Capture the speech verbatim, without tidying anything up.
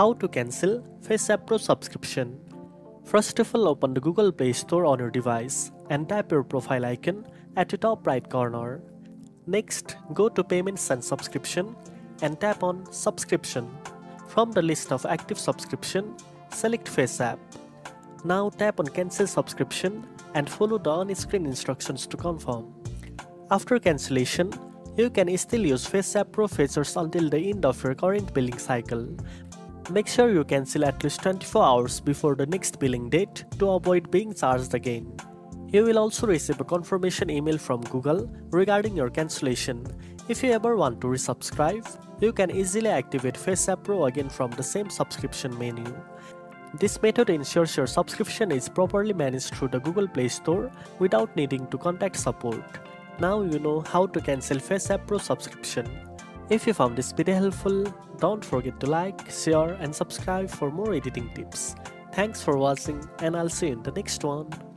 How to cancel FaceApp Pro subscription. First of all, open the Google Play Store on your device and tap your profile icon at the top right corner. Next, go to Payments and Subscription and tap on Subscription. From the list of active subscription, select FaceApp. Now tap on Cancel Subscription and follow the on-screen instructions to confirm. After cancellation, you can still use FaceApp Pro features until the end of your current billing cycle. Make sure you cancel at least twenty-four hours before the next billing date to avoid being charged again. You will also receive a confirmation email from Google regarding your cancellation. If you ever want to resubscribe, you can easily activate FaceApp Pro again from the same subscription menu. This method ensures your subscription is properly managed through the Google Play Store without needing to contact support. Now you know how to cancel FaceApp Pro subscription. If you found this video helpful, don't forget to like, share and subscribe for more editing tips. Thanks for watching and I'll see you in the next one.